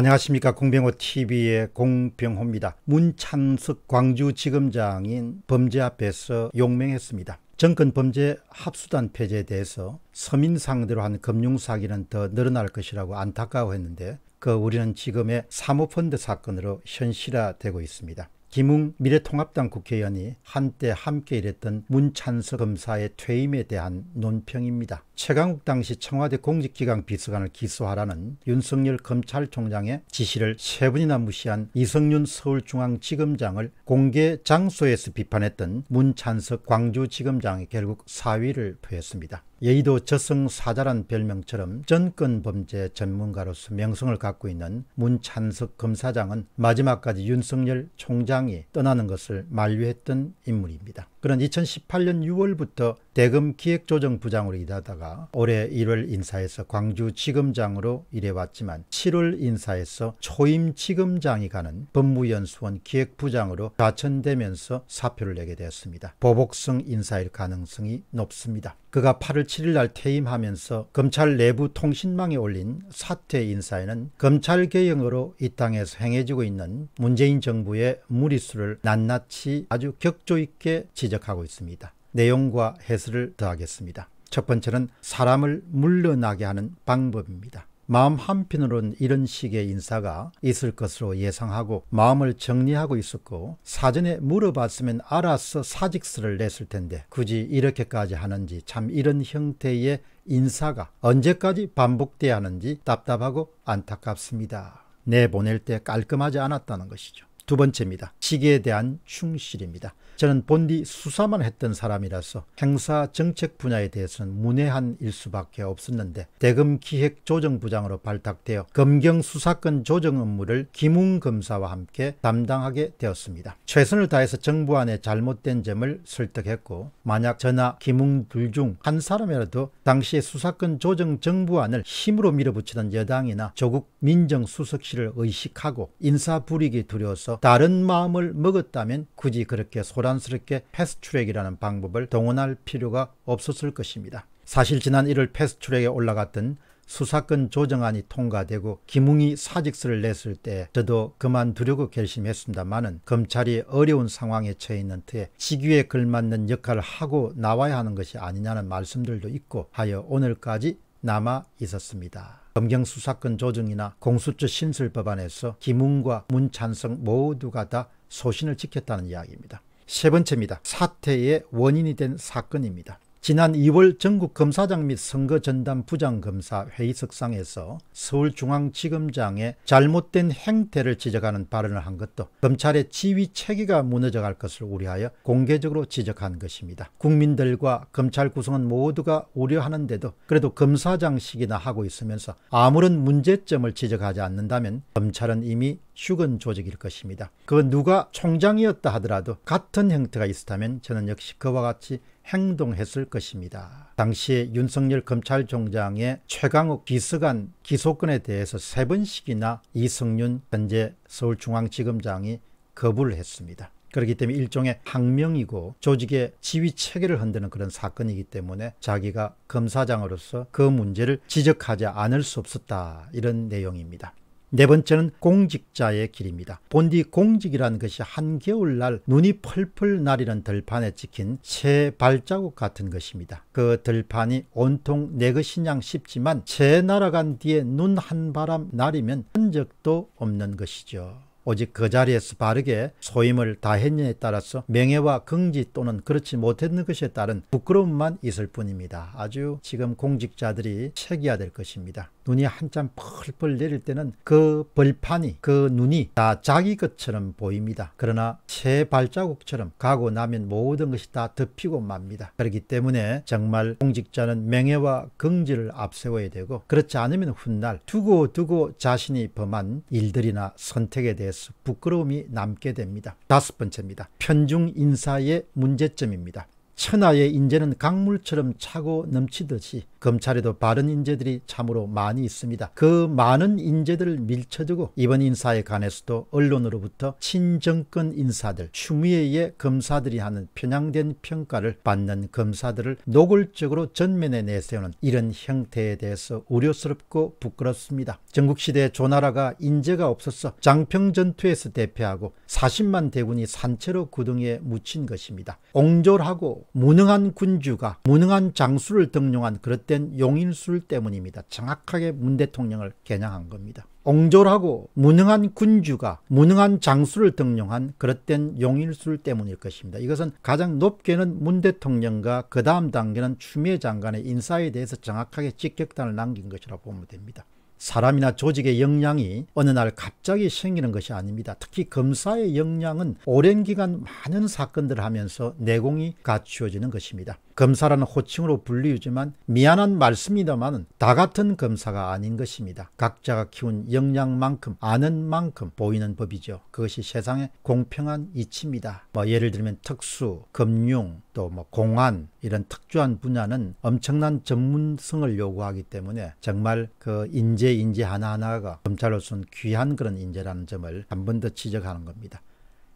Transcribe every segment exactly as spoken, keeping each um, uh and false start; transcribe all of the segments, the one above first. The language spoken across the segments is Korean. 안녕하십니까. 공병호티비의 공병호입니다. 문찬석 광주지검장인 범죄 앞에서 용맹했습니다. 정권범죄 합수단 폐지에 대해서 서민 상대로 한 금융사기는 더 늘어날 것이라고 안타까워했는데 그 우리는 지금의 사모펀드 사건으로 현실화되고 있습니다. 김웅 미래통합당 국회의원이 한때 함께 일했던 문찬석 검사의 퇴임에 대한 논평입니다. 최강욱 당시 청와대 공직기강 비서관을 기소하라는 윤석열 검찰총장의 지시를 세 번이나 무시한 이성윤 서울중앙지검장을 공개 장소에서 비판했던 문찬석 광주지검장이 결국 사의를 표했습니다. 여의도 저승사자란 별명처럼 정권범죄 전문가로서 명성을 갖고 있는 문찬석 검사장은 마지막까지 윤석열 총장이 떠나는 것을 만류했던 인물입니다. 그는 이천십팔 년 유월부터 대검 기획조정부장으로 일하다가 올해 일월 인사에서 광주지검장으로 일해왔지만 칠월 인사에서 초임지검장이 가는 법무연수원 기획부장으로 좌천되면서 사표를 내게 되었습니다. 보복성 인사일 가능성이 높습니다. 그가 팔월 칠일 날 퇴임하면서 검찰 내부 통신망에 올린 사퇴 인사에는 검찰개혁으로 이 땅에서 행해지고 있는 문재인 정부의 무리수를 낱낱이 아주 격조 있게 지적하고 있습니다. 내용과 해설을 더하겠습니다. 첫 번째는 사람을 물러나게 하는 방법입니다. 마음 한편으로는 이런 식의 인사가 있을 것으로 예상하고 마음을 정리하고 있었고 사전에 물어봤으면 알아서 사직서를 냈을 텐데 굳이 이렇게까지 하는지, 참 이런 형태의 인사가 언제까지 반복돼야 하는지 답답하고 안타깝습니다. 내보낼 때 깔끔하지 않았다는 것이죠. 두 번째입니다. 직에 대한 충실입니다. 저는 본디 수사만 했던 사람이라서 행사 정책 분야에 대해서는 문외한 일 수밖에 없었는데 대검 기획조정부장으로 발탁되어 검경수사권조정 업무를 김웅 검사와 함께 담당하게 되었습니다. 최선을 다해서 정부안의 잘못된 점을 설득했고 만약 저나 김웅 둘 중 한 사람이라도 당시의 수사권조정 정부안을 힘으로 밀어붙이던 여당이나 조국 민정수석실을 의식하고 인사불이익이 두려워서 다른 마음을 먹었다면 굳이 그렇게 소란스럽게 패스트트랙이라는 방법을 동원할 필요가 없었을 것입니다. 사실 지난 일월 패스트트랙에 올라갔던 수사권 조정안이 통과되고 김웅이 사직서를 냈을 때 저도 그만두려고 결심했습니다만은 검찰이 어려운 상황에 처해 있는 터에 직위에 걸맞는 역할을 하고 나와야 하는 것이 아니냐는 말씀들도 있고 하여 오늘까지 남아 있었습니다. 검경수사권 조정이나 공수처 신설 법안에서 김웅과 문찬석 모두가 다 소신을 지켰다는 이야기입니다. 세 번째입니다. 사태의 원인이 된 사건입니다. 지난 이월 전국 검사장 및 선거전담 부장검사 회의석상에서 서울중앙지검장의 잘못된 행태를 지적하는 발언을 한 것도 검찰의 지휘체계가 무너져갈 것을 우려하여 공개적으로 지적한 것입니다. 국민들과 검찰 구성원 모두가 우려하는데도 그래도 검사장식이나 하고 있으면서 아무런 문제점을 지적하지 않는다면 검찰은 이미 죽은 조직일 것입니다. 그 누가 총장이었다 하더라도 같은 형태가 있었다면 저는 역시 그와 같이 행동했을 것입니다. 당시에 윤석열 검찰총장의 최강욱 비서관 기소권에 대해서 세 번씩이나 이성윤 현재 서울중앙지검장이 거부를 했습니다. 그렇기 때문에 일종의 항명이고 조직의 지휘체계를 흔드는 그런 사건이기 때문에 자기가 검사장으로서 그 문제를 지적하지 않을 수 없었다, 이런 내용입니다. 네 번째는 공직자의 길입니다. 본디 공직이라는 것이 한겨울날 눈이 펄펄 나리는 들판에 찍힌 새 발자국 같은 것입니다. 그 들판이 온통 내 것인 양 싶지만 새 날아간 뒤에 눈 한 바람 나리면 한 적도 없는 것이죠. 오직 그 자리에서 바르게 소임을 다했냐에 따라서 명예와 긍지 또는 그렇지 못했는 것에 따른 부끄러움만 있을 뿐입니다. 아주 지금 공직자들이 책이야 될 것입니다. 눈이 한참 펄펄 내릴 때는 그 벌판이, 그 눈이 다 자기 것처럼 보입니다. 그러나 새 발자국처럼 가고 나면 모든 것이 다 덮이고 맙니다. 그렇기 때문에 정말 공직자는 명예와 긍지를 앞세워야 되고 그렇지 않으면 훗날 두고두고 두고 자신이 범한 일들이나 선택에 대해서 부끄러움이 남게 됩니다. 다섯 번째입니다. 편중 인사의 문제점입니다. 천하의 인재는 강물처럼 차고 넘치듯이 검찰에도 바른 인재들이 참으로 많이 있습니다. 그 많은 인재들을 밀쳐두고 이번 인사에 관해서도 언론으로부터 친정권 인사들, 추미애의 검사들이 하는 편향된 평가를 받는 검사들을 노골적으로 전면에 내세우는 이런 형태에 대해서 우려스럽고 부끄럽습니다. 전국시대 조나라가 인재가 없어서 장평전투에서 대패하고 사십만 대군이 산채로 구덩이에 묻힌 것입니다. 옹졸하고 무능한 군주가 무능한 장수를 등용한 그릇된 용인술 때문입니다. 정확하게 문 대통령을 겨냥한 겁니다. 옹졸하고 무능한 군주가 무능한 장수를 등용한 그릇된 용인술 때문일 것입니다. 이것은 가장 높게는 문 대통령과 그 다음 단계는 추미애 장관의 인사에 대해서 정확하게 직격탄을 남긴 것이라고 보면 됩니다. 사람이나 조직의 역량이 어느 날 갑자기 생기는 것이 아닙니다. 특히 검사의 역량은 오랜 기간 많은 사건들을 하면서 내공이 갖추어지는 것입니다. 검사라는 호칭으로 불리우지만 미안한 말씀이다만 다 같은 검사가 아닌 것입니다. 각자가 키운 역량만큼 아는 만큼 보이는 법이죠. 그것이 세상의 공평한 이치입니다. 뭐 예를 들면 특수, 금융, 또 뭐 공안 이런 특수한 분야는 엄청난 전문성을 요구하기 때문에 정말 그 인재 인재 하나하나가 검찰로서는 귀한 그런 인재라는 점을 한 번 더 지적하는 겁니다.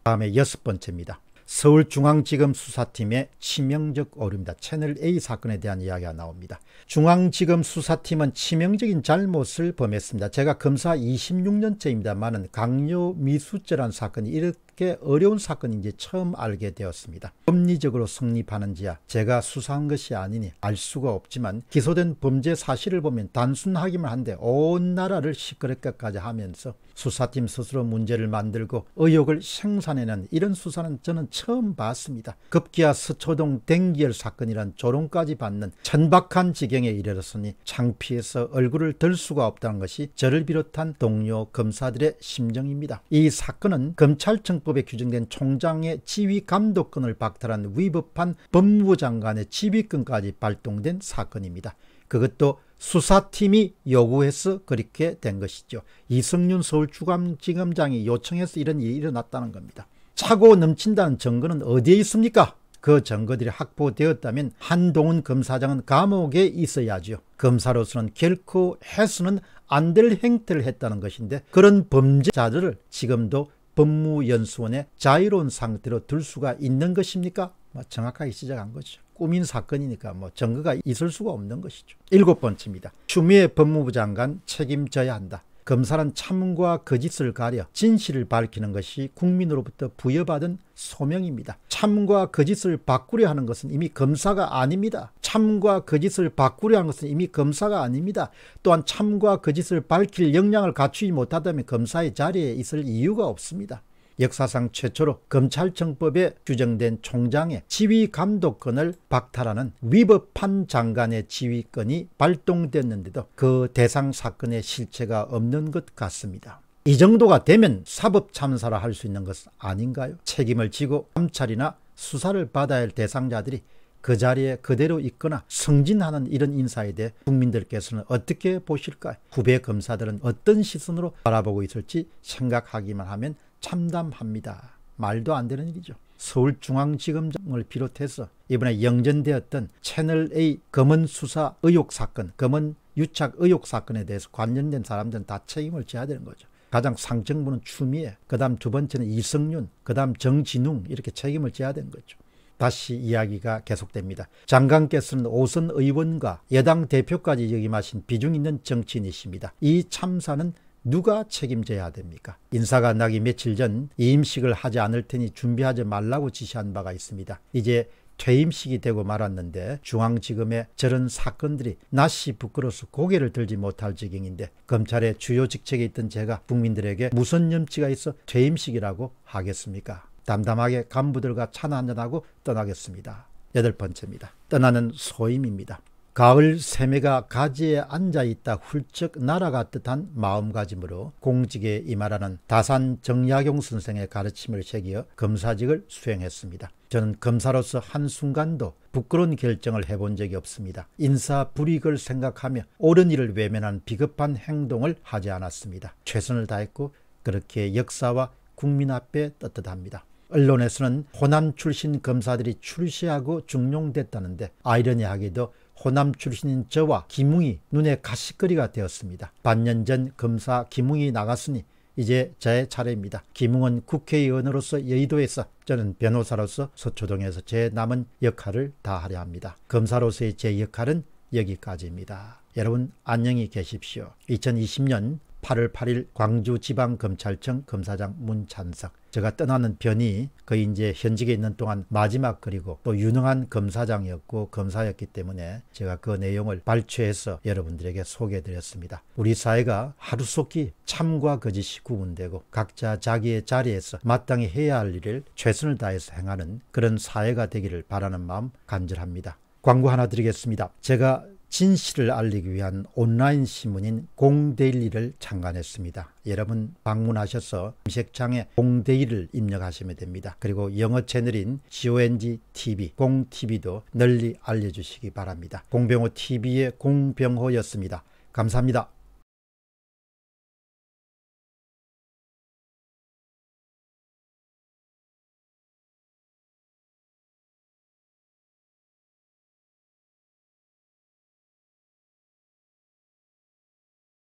다음에 여섯 번째입니다. 서울중앙지검 수사팀의 치명적 오류입니다. 채널A 사건에 대한 이야기가 나옵니다. 중앙지검 수사팀은 치명적인 잘못을 범했습니다. 제가 검사 이십육 년째입니다만은 강요미수죄라는 사건이 이렇게 어려운 사건인지 처음 알게 되었습니다. 법리적으로 성립하는지야 제가 수사한 것이 아니니 알 수가 없지만 기소된 범죄 사실을 보면 단순하기만 한데 온 나라를 시끄럽게까지 하면서 수사팀 스스로 문제를 만들고 의혹을 생산해낸 이런 수사는 저는 처음 봤습니다. 급기야 서초동 댕기열 사건이란 조롱까지 받는 천박한 지경에 이르렀으니 창피해서 얼굴을 들 수가 없다는 것이 저를 비롯한 동료 검사들의 심정입니다. 이 사건은 검찰청법에 규정된 총장의 지휘감독권을 박탈한 위법한 법무부 장관의 지휘권까지 발동된 사건입니다. 그것도 수사팀이 요구해서 그렇게 된 것이죠. 이성윤 서울중앙지검장이 요청해서 이런 일이 일어났다는 겁니다. 차고 넘친다는 증거는 어디에 있습니까? 그 증거들이 확보되었다면 한동훈 검사장은 감옥에 있어야죠. 검사로서는 결코 해서는 안 될 행태를 했다는 것인데 그런 범죄자들을 지금도 법무연수원에 자유로운 상태로 둘 수가 있는 것입니까? 정확하게 시작한 거죠. 꾸민 사건이니까 뭐 증거가 있을 수가 없는 것이죠. 일곱 번째입니다. 추미애 법무부 장관 책임져야 한다. 검사는 참과 거짓을 가려 진실을 밝히는 것이 국민으로부터 부여받은 소명입니다. 참과 거짓을 바꾸려 하는 것은 이미 검사가 아닙니다. 참과 거짓을 바꾸려 하는 것은 이미 검사가 아닙니다. 또한 참과 거짓을 밝힐 역량을 갖추지 못하다면 검사의 자리에 있을 이유가 없습니다. 역사상 최초로 검찰청법에 규정된 총장의 지휘감독권을 박탈하는 위법한 장관의 지휘권이 발동됐는데도 그 대상 사건의 실체가 없는 것 같습니다. 이 정도가 되면 사법참사라 할 수 있는 것은 아닌가요? 책임을 지고 감찰이나 수사를 받아야 할 대상자들이 그 자리에 그대로 있거나 승진하는 이런 인사에 대해 국민들께서는 어떻게 보실까요? 후배 검사들은 어떤 시선으로 바라보고 있을지 생각하기만 하면 참담합니다. 말도 안 되는 일이죠. 서울중앙지검장을 비롯해서 이번에 영전되었던 채널A 검은 수사 의혹 사건, 검은 유착 의혹 사건에 대해서 관련된 사람들은 다 책임을 져야 되는 거죠. 가장 상층부는 추미애, 그 다음 두 번째는 이성윤, 그 다음 정진웅 이렇게 책임을 져야 되는 거죠. 다시 이야기가 계속됩니다. 장관께서는 오선 의원과 여당 대표까지 역임하신 비중 있는 정치인이십니다. 이 참사는 누가 책임져야 됩니까? 인사가 나기 며칠 전 이임식을 하지 않을 테니 준비하지 말라고 지시한 바가 있습니다. 이제 퇴임식이 되고 말았는데 중앙지검의 저런 사건들이 낯이 부끄러워서 고개를 들지 못할 지경인데 검찰의 주요 직책에 있던 제가 국민들에게 무슨 염치가 있어 퇴임식이라고 하겠습니까? 담담하게 간부들과 차나 한잔하고 떠나겠습니다. 여덟 번째입니다. 떠나는 소임입니다. 가을 새매가 가지에 앉아있다 훌쩍 날아갈 듯한 마음가짐으로 공직에 임하라는 다산 정약용 선생의 가르침을 새기어 검사직을 수행했습니다. 저는 검사로서 한순간도 부끄러운 결정을 해본 적이 없습니다. 인사 불이익을 생각하며 옳은 일을 외면한 비겁한 행동을 하지 않았습니다. 최선을 다했고 그렇게 역사와 국민 앞에 떳떳합니다. 언론에서는 호남 출신 검사들이 출시하고 중용됐다는데 아이러니하게도 호남 출신인 저와 김웅이 눈에 가시거리가 되었습니다. 반년 전 검사 김웅이 나갔으니 이제 제 차례입니다. 김웅은 국회의원으로서 여의도에서, 저는 변호사로서 서초동에서 제 남은 역할을 다하려 합니다. 검사로서의 제 역할은 여기까지입니다. 여러분 안녕히 계십시오. 이천이십 년 팔월 팔일 광주지방검찰청 검사장 문찬석. 제가 떠나는 편이 거의 이제 현직에 있는 동안 마지막, 그리고 또 유능한 검사장이었고 검사였기 때문에 제가 그 내용을 발췌해서 여러분들에게 소개해드렸습니다. 우리 사회가 하루속히 참과 거짓이 구분되고 각자 자기의 자리에서 마땅히 해야 할 일을 최선을 다해서 행하는 그런 사회가 되기를 바라는 마음 간절합니다. 광고 하나 드리겠습니다. 제가 진실을 알리기 위한 온라인 신문인 공데일리를 창간했습니다. 여러분 방문하셔서 검색창에 공데일리를 입력하시면 됩니다. 그리고 영어 채널인 지 오 엔 지 티 브이, 공 티비도 널리 알려주시기 바랍니다. 공병호 티비의 공병호였습니다. 감사합니다.